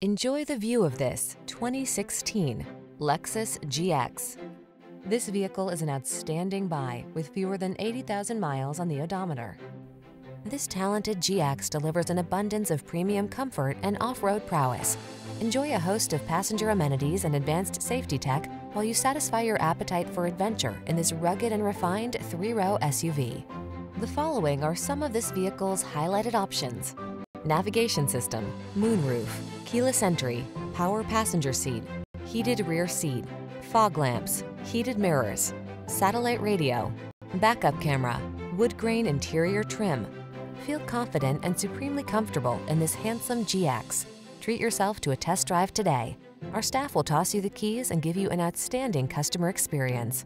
Enjoy the view of this 2016 Lexus GX. This vehicle is an outstanding buy with fewer than 80,000 miles on the odometer. This talented GX delivers an abundance of premium comfort and off-road prowess. Enjoy a host of passenger amenities and advanced safety tech while you satisfy your appetite for adventure in this rugged and refined three-row SUV. The following are some of this vehicle's highlighted options: navigation system, moonroof, keyless entry, power passenger seat, heated rear seat, fog lamps, heated mirrors, satellite radio, backup camera, wood grain interior trim. Feel confident and supremely comfortable in this handsome GX. Treat yourself to a test drive today. Our staff will toss you the keys and give you an outstanding customer experience.